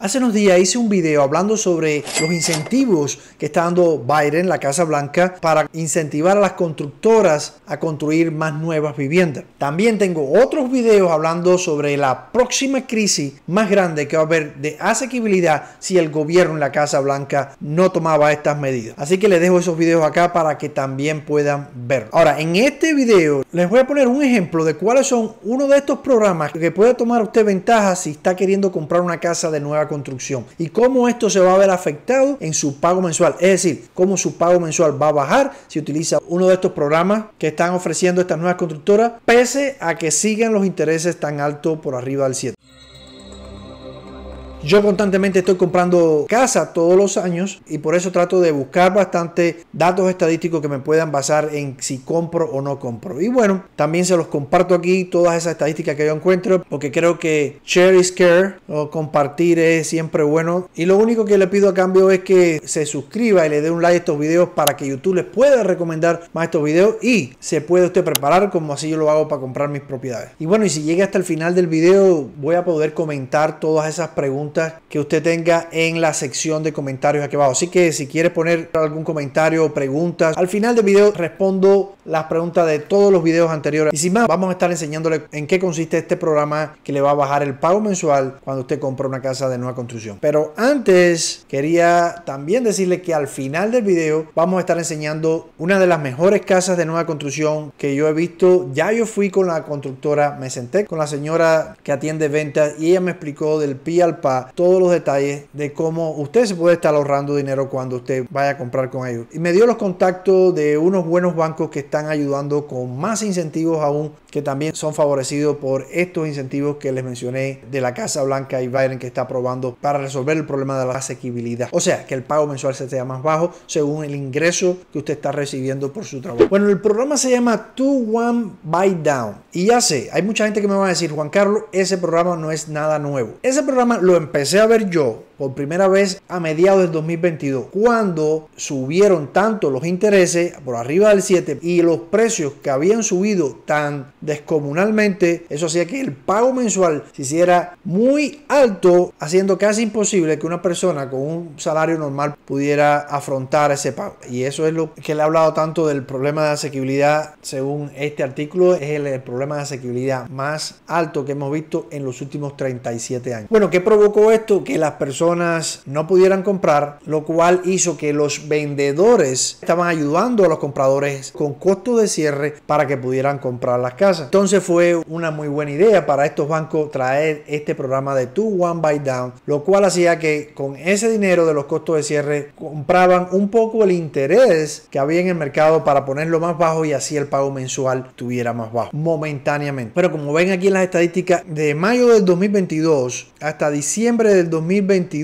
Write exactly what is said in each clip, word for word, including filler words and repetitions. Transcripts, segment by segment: Hace unos días hice un video hablando sobre los incentivos que está dando Biden, la Casa Blanca, para incentivar a las constructoras a construir más nuevas viviendas. También tengo otros videos hablando sobre la próxima crisis más grande que va a haber de asequibilidad si el gobierno en la Casa Blanca no tomaba estas medidas. Así que les dejo esos videos acá para que también puedan ver. Ahora, en este video les voy a poner un ejemplo de cuáles son uno de estos programas que puede tomar usted ventaja si está queriendo comprar una casa de nueva construcción y cómo esto se va a ver afectado en su pago mensual, es decir, cómo su pago mensual va a bajar si utiliza uno de estos programas que están ofreciendo estas nuevas constructoras, pese a que sigan los intereses tan altos por arriba del siete. Yo constantemente estoy comprando casa todos los años y por eso trato de buscar bastante datos estadísticos que me puedan basar en si compro o no compro. Y bueno, también se los comparto aquí todas esas estadísticas que yo encuentro, porque creo que share is care, o compartir es siempre bueno. Y lo único que le pido a cambio es que se suscriba y le dé un like a estos videos para que YouTube les pueda recomendar más estos videos y se puede usted preparar como así yo lo hago para comprar mis propiedades. Y bueno, y si llega hasta el final del video voy a poder comentar todas esas preguntas que usted tenga en la sección de comentarios aquí abajo. Así que si quieres poner algún comentario o preguntas, al final del video respondo las preguntas de todos los videos anteriores. Y sin más, vamos a estar enseñándole en qué consiste este programa que le va a bajar el pago mensual cuando usted compra una casa de nueva construcción. Pero antes, quería también decirle que al final del video vamos a estar enseñando una de las mejores casas de nueva construcción que yo he visto. Ya yo fui con la constructora, me senté con la señora que atiende ventas y ella me explicó del pie al pa todos los detalles de cómo usted se puede estar ahorrando dinero cuando usted vaya a comprar con ellos. Y me dio los contactos de unos buenos bancos que están ayudando con más incentivos aún, que también son favorecidos por estos incentivos que les mencioné de la Casa Blanca y Biden, que está aprobando para resolver el problema de la asequibilidad. O sea, que el pago mensual se sea más bajo según el ingreso que usted está recibiendo por su trabajo. Bueno, el programa se llama two one Buydown. Y ya sé, hay mucha gente que me va a decir, Juan Carlos, ese programa no es nada nuevo. Ese programa lo empecé a ver yo por primera vez a mediados del dos mil veintidós, cuando subieron tanto los intereses por arriba del siete y los precios que habían subido tan descomunalmente. Eso hacía que el pago mensual se hiciera muy alto, haciendo casi imposible que una persona con un salario normal pudiera afrontar ese pago. Y eso es lo que le he hablado tanto del problema de asequibilidad. Según este artículo, es el, el problema de asequibilidad más alto que hemos visto en los últimos treinta y siete años. Bueno, ¿qué provocó esto? Que las personas no pudieran comprar, lo cual hizo que los vendedores estaban ayudando a los compradores con costos de cierre para que pudieran comprar las casas. Entonces fue una muy buena idea para estos bancos traer este programa de two one Buydown, lo cual hacía que con ese dinero de los costos de cierre compraban un poco el interés que había en el mercado para ponerlo más bajo y así el pago mensual tuviera más bajo momentáneamente. Pero como ven aquí en las estadísticas, de mayo del dos mil veintidós hasta diciembre del dos mil veintidós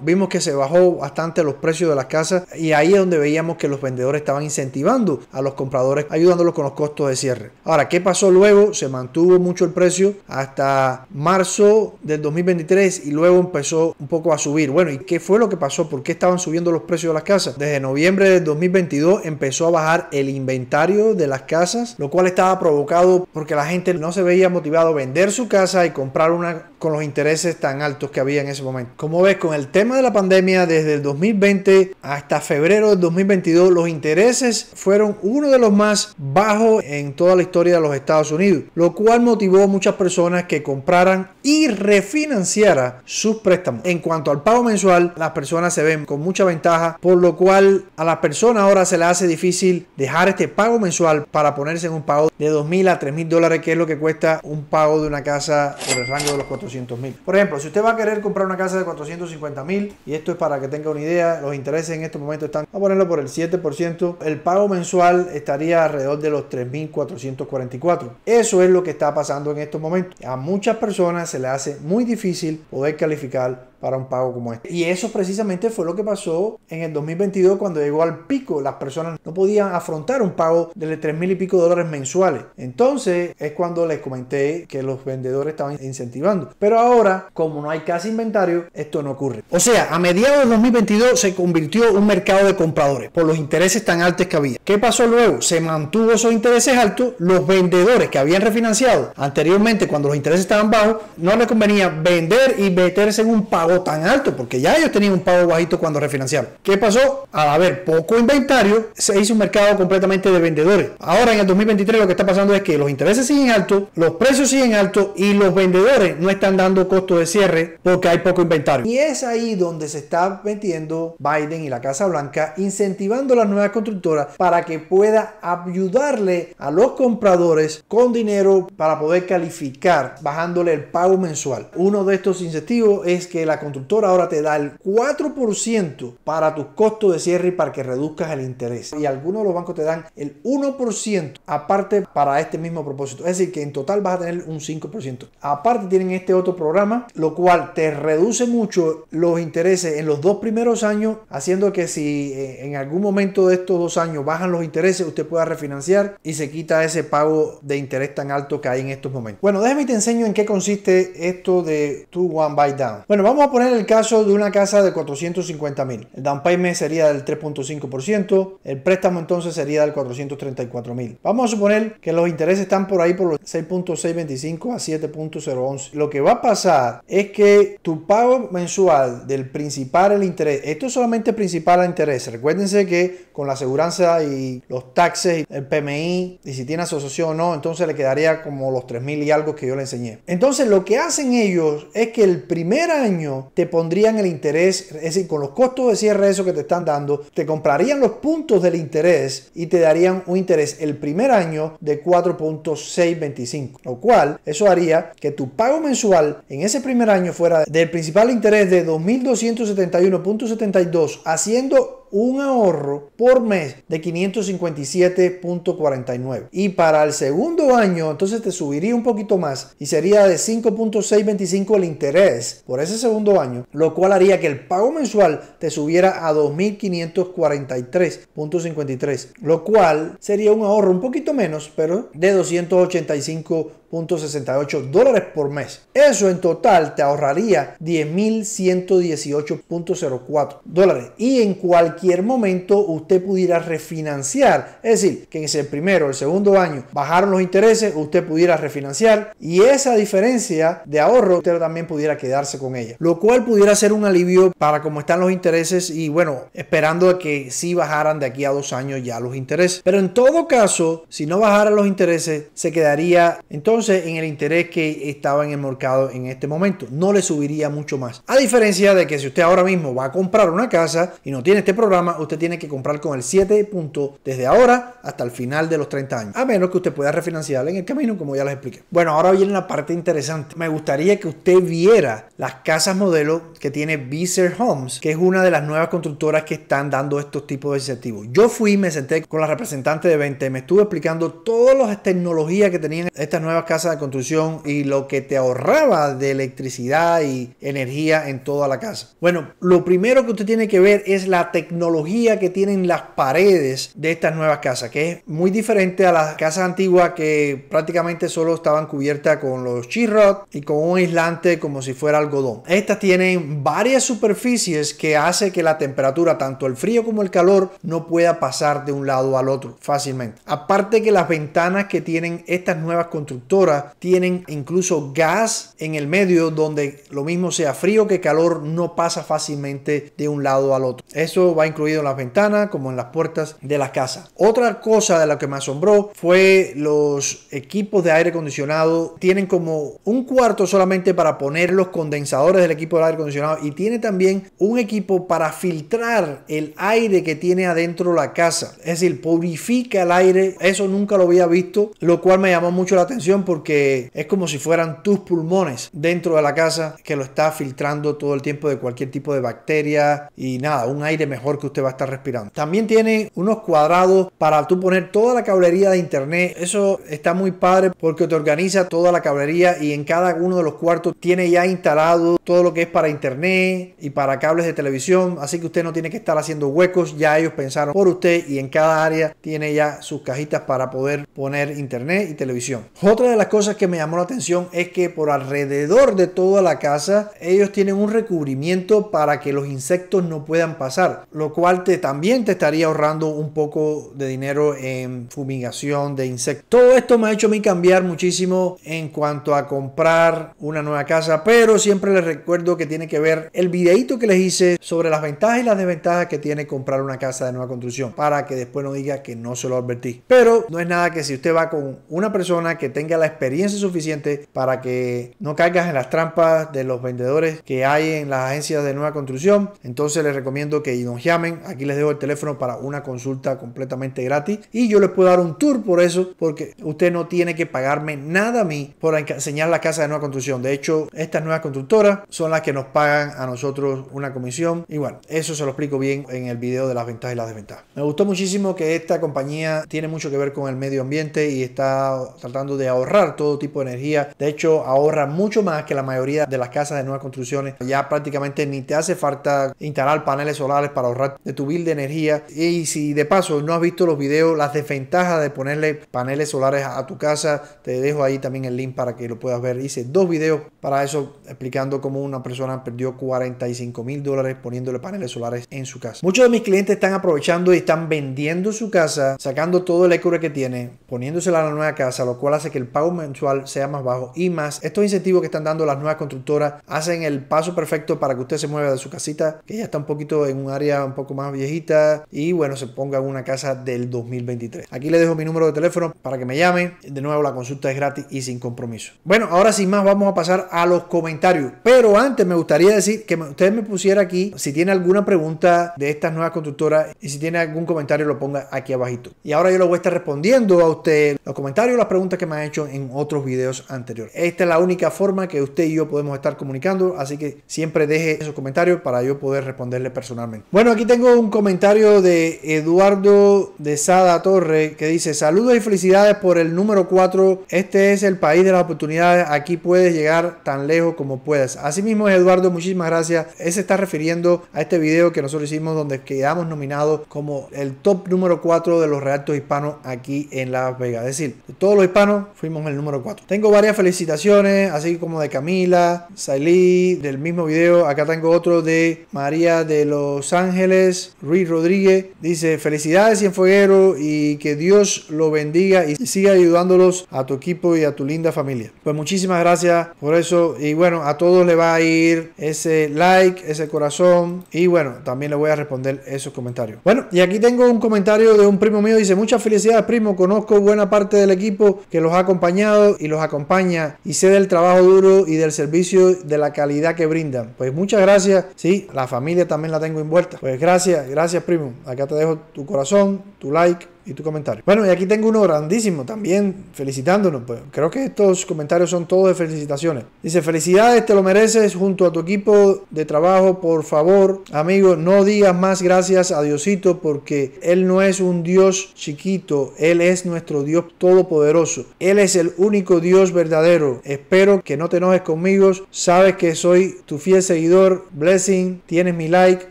vimos que se bajó bastante los precios de las casas, y ahí es donde veíamos que los vendedores estaban incentivando a los compradores, ayudándolos con los costos de cierre. Ahora, ¿qué pasó luego? Se mantuvo mucho el precio hasta marzo del dos mil veintitrés y luego empezó un poco a subir. Bueno, ¿y qué fue lo que pasó? ¿Por qué estaban subiendo los precios de las casas? Desde noviembre del dos mil veintidós empezó a bajar el inventario de las casas, lo cual estaba provocado porque la gente no se veía motivado a vender su casa y comprar una con los intereses tan altos que había en ese momento. Como ves, con el tema de la pandemia, desde el dos mil veinte hasta febrero del dos mil veintidós, los intereses fueron uno de los más bajos en toda la historia de los Estados Unidos, lo cual motivó a muchas personas que compraran y refinanciaran sus préstamos. En cuanto al pago mensual, las personas se ven con mucha ventaja, por lo cual a las personas ahora se les hace difícil dejar este pago mensual para ponerse en un pago de dos mil a tres mil dólares, que es lo que cuesta un pago de una casa por el rango de los cuatrocientos mil. Por ejemplo, si usted va a querer comprar una casa de cuatrocientos cincuenta mil, y esto es para que tenga una idea, los intereses en este momento están, vamos a ponerlo por el siete por ciento, el pago mensual estaría alrededor de los tres mil cuatrocientos cuarenta y cuatro. Eso es lo que está pasando en estos momentos. A muchas personas se les hace muy difícil poder calificar para un pago como este. Y eso precisamente fue lo que pasó en el dos mil veintidós, cuando llegó al pico. Las personas no podían afrontar un pago de tres mil y pico dólares mensuales. Entonces es cuando les comenté que los vendedores estaban incentivando. Pero ahora, como no hay casi inventario, esto no ocurre. O sea, a mediados de dos mil veintidós se convirtió en un mercado de compradores por los intereses tan altos que había. ¿Qué pasó luego? Se mantuvo esos intereses altos. Los vendedores que habían refinanciado anteriormente, cuando los intereses estaban bajos, no les convenía vender y meterse en un pago pago tan alto, porque ya ellos tenían un pago bajito cuando refinanciaron. ¿Qué pasó? Al haber poco inventario, se hizo un mercado completamente de vendedores. Ahora en el dos mil veintitrés lo que está pasando es que los intereses siguen altos, los precios siguen altos y los vendedores no están dando costo de cierre porque hay poco inventario. Y es ahí donde se está metiendo Biden y la Casa Blanca, incentivando a las nuevas constructoras para que pueda ayudarle a los compradores con dinero para poder calificar, bajándole el pago mensual. Uno de estos incentivos es que la constructora ahora te da el cuatro por ciento para tus costos de cierre y para que reduzcas el interés. Y algunos de los bancos te dan el uno por ciento aparte para este mismo propósito. Es decir, que en total vas a tener un cinco por ciento. Aparte tienen este otro programa, lo cual te reduce mucho los intereses en los dos primeros años, haciendo que si en algún momento de estos dos años bajan los intereses, usted pueda refinanciar y se quita ese pago de interés tan alto que hay en estos momentos. Bueno, déjame te enseño en qué consiste esto de dos uno Buydown. Bueno, vamos a poner el caso de una casa de cuatrocientos cincuenta mil. El down payment sería del tres punto cinco por ciento. El préstamo entonces sería del cuatrocientos treinta y cuatro mil. Vamos a suponer que los intereses están por ahí por los seis punto seiscientos veinticinco a siete punto cero once. Lo que va a pasar es que tu pago mensual del principal al interés, esto es solamente principal al interés. Recuérdense que con la aseguranza y los taxes, el P M I y si tiene asociación o no, entonces le quedaría como los tres mil y algo que yo le enseñé. Entonces lo que hacen ellos es que el primer año te pondrían el interés, es decir, con los costos de cierre eso que te están dando, te comprarían los puntos del interés y te darían un interés el primer año de cuatro punto seiscientos veinticinco, lo cual eso haría que tu pago mensual en ese primer año fuera del principal interés de dos mil doscientos setenta y uno punto setenta y dos, haciendo un ahorro por mes de quinientos cincuenta y siete punto cuarenta y nueve. Y para el segundo año entonces te subiría un poquito más y sería de cinco punto seiscientos veinticinco el interés por ese segundo año, lo cual haría que el pago mensual te subiera a dos mil quinientos cuarenta y tres punto cincuenta y tres, lo cual sería un ahorro un poquito menos, pero de doscientos ochenta y cinco punto sesenta y ocho dólares por mes. Eso en total te ahorraría diez mil ciento dieciocho punto cero cuatro dólares y en cualquier momento usted pudiera refinanciar, es decir, que en ese primero, el segundo año bajaron los intereses, usted pudiera refinanciar y esa diferencia de ahorro usted también pudiera quedarse con ella, lo cual pudiera ser un alivio para como están los intereses y bueno, esperando a que sí bajaran de aquí a dos años ya los intereses, pero en todo caso, si no bajaran los intereses, se quedaría entonces en el interés que estaba en el mercado en este momento, no le subiría mucho más, a diferencia de que si usted ahora mismo va a comprar una casa y no tiene este problema, usted tiene que comprar con el siete punto desde ahora hasta el final de los treinta años, a menos que usted pueda refinanciar en el camino, como ya les expliqué. Bueno, ahora viene la parte interesante. Me gustaría que usted viera las casas modelo que tiene Beazer Homes, que es una de las nuevas constructoras que están dando estos tipos de incentivos. Yo fui, me senté con la representante de venta, me estuve explicando todas las tecnologías que tenían estas nuevas casas de construcción y lo que te ahorraba de electricidad y energía en toda la casa. Bueno, lo primero que usted tiene que ver es la tecnología tecnología que tienen las paredes de estas nuevas casas, que es muy diferente a las casas antiguas que prácticamente solo estaban cubiertas con los chirrot y con un aislante como si fuera algodón. Estas tienen varias superficies que hace que la temperatura, tanto el frío como el calor, no pueda pasar de un lado al otro fácilmente. Aparte que las ventanas que tienen estas nuevas constructoras tienen incluso gas en el medio, donde lo mismo sea frío que calor, no pasa fácilmente de un lado al otro. Eso va a incluido en las ventanas como en las puertas de las casas. Otra cosa de la que me asombró fue los equipos de aire acondicionado. Tienen como un cuarto solamente para poner los condensadores del equipo de aire acondicionado y tiene también un equipo para filtrar el aire que tiene adentro la casa, es decir, purifica el aire. Eso nunca lo había visto, lo cual me llamó mucho la atención porque es como si fueran tus pulmones dentro de la casa que lo está filtrando todo el tiempo de cualquier tipo de bacteria y nada, un aire mejor que usted va a estar respirando. También tiene unos cuadrados para tú poner toda la cablería de internet. Eso está muy padre porque te organiza toda la cablería y en cada uno de los cuartos tiene ya instalado todo lo que es para internet y para cables de televisión, así que usted no tiene que estar haciendo huecos, ya ellos pensaron por usted y en cada área tiene ya sus cajitas para poder poner internet y televisión. Otra de de las cosas que me llamó la atención es que por alrededor de toda la casa ellos tienen un recubrimiento para que los insectos no puedan pasar, lo cual te, también te estaría ahorrando un poco de dinero en fumigación de insectos. Todo esto me ha hecho a mí cambiar muchísimo en cuanto a comprar una nueva casa, pero siempre les recuerdo que tiene que ver el videito que les hice sobre las ventajas y las desventajas que tiene comprar una casa de nueva construcción, para que después no diga que no se lo advertí. Pero no es nada que si usted va con una persona que tenga la experiencia suficiente para que no caigas en las trampas de los vendedores que hay en las agencias de nueva construcción, entonces les recomiendo que nos llamen. Aquí les dejo el teléfono para una consulta completamente gratis y yo les puedo dar un tour por eso, porque usted no tiene que pagarme nada a mí por enseñar la casa de nueva construcción. De hecho, estas nuevas constructoras son las que nos pagan a nosotros una comisión. Igual, bueno, eso se lo explico bien en el video de las ventajas y las desventajas. Me gustó muchísimo que esta compañía tiene mucho que ver con el medio ambiente y está tratando de ahorrar todo tipo de energía. De hecho, ahorra mucho más que la mayoría de las casas de nuevas construcciones. Ya prácticamente ni te hace falta instalar paneles solares para ahorrar de tu bill de energía. Y si de paso no has visto los videos, las desventajas de ponerle paneles solares a tu casa, te dejo ahí también el link para que lo puedas ver. Hice dos videos para eso, explicando cómo una persona perdió cuarenta y cinco mil dólares poniéndole paneles solares en su casa. Muchos de mis clientes están aprovechando y están vendiendo su casa, sacando todo el equity que tiene, poniéndosela a la nueva casa, lo cual hace que el pago mensual sea más bajo. Y más, estos incentivos que están dando las nuevas constructoras hacen el paso perfecto para que usted se mueva de su casita, que ya está un poquito en un área un poco más viejita, y bueno, se ponga en una casa del dos mil veintitrés. Aquí le dejo mi número de teléfono para que me llame. De nuevo, la consulta es gratis y sin compromiso. Bueno, ahora sin más vamos a pasar a los comentarios, pero antes me gustaría decir que usted me pusiera aquí si tiene alguna pregunta de estas nuevas constructoras, y si tiene algún comentario lo ponga aquí abajito, y ahora yo lo voy a estar respondiendo a usted los comentarios, las preguntas que me han hecho en otros videos anteriores. Esta es la única forma que usted y yo podemos estar comunicando, así que siempre deje esos comentarios para yo poder responderle personalmente. Bueno, aquí tengo un comentario de Eduardo de Sada Torre que dice: saludos y felicidades por el número cuatro, este es el país de las oportunidades, aquí puedes llegar tan lejos como puedas. Así mismo es, Eduardo, muchísimas gracias. Él se está refiriendo a este video que nosotros hicimos donde quedamos nominados como el top número cuatro de los realtors hispanos aquí en Las Vegas. Es decir, de todos los hispanos fuimos el número cuatro. Tengo varias felicitaciones, así como de Camila Sailí, del mismo video. Acá tengo otro de María de Los Ángeles Ruiz Rodríguez. Dice: felicidades, Cienfueguero, y que Dios lo bendiga y siga ayudándolos a tu equipo y a tu linda familia. Pues muchísimas gracias por eso. Y bueno, a todos le va a ir ese like, ese corazón, y bueno, también le voy a responder esos comentarios. Bueno, y aquí tengo un comentario de un primo mío. Dice: muchas felicidades, primo, conozco buena parte del equipo que los ha acompañado y los acompaña, y sé del trabajo duro y del servicio, de la calidad que brindan. Pues muchas gracias. Sí, la familia también la tengo envuelta. Pues gracias, gracias, primo. Acá te dejo tu corazón, tu like y tu comentario. Bueno, y aquí tengo uno grandísimo también felicitándonos. Pues creo que estos comentarios son todos de felicitaciones. Dice: felicidades, te lo mereces junto a tu equipo de trabajo. Por favor, amigo, no digas más gracias a Diosito, porque Él no es un Dios chiquito, Él es nuestro Dios todopoderoso, Él es el único Dios verdadero. Espero que no te enojes conmigo, sabes que soy tu fiel seguidor. Blessing, tienes mi like,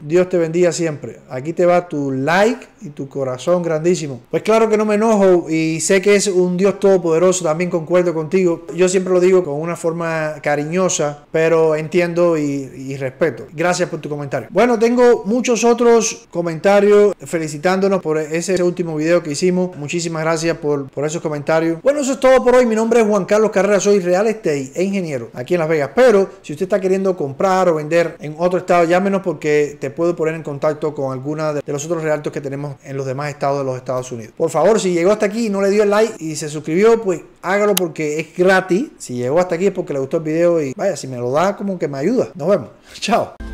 Dios te bendiga siempre. Aquí te va tu like y tu corazón grandísimo. Pues claro que no me enojo, y sé que es un Dios todopoderoso, también concuerdo contigo. Yo siempre lo digo con una forma cariñosa, pero entiendo y, y respeto. Gracias por tu comentario. Bueno, tengo muchos otros comentarios felicitándonos por ese, ese último video que hicimos. Muchísimas gracias por, por esos comentarios. Bueno, eso es todo por hoy. Mi nombre es Juan Carlos Carrera, soy real estate e ingeniero aquí en Las Vegas, pero si usted está queriendo comprar o vender en otro estado, llámenos, porque te puedo poner en contacto con alguna de, de los otros realtors que tenemos en los demás estados de los Estados Unidos Unidos. Por favor, si llegó hasta aquí y no le dio el like y se suscribió, pues hágalo, porque es gratis. Si llegó hasta aquí es porque le gustó el video, y vaya, si me lo da, como que me ayuda. Nos vemos. Chao.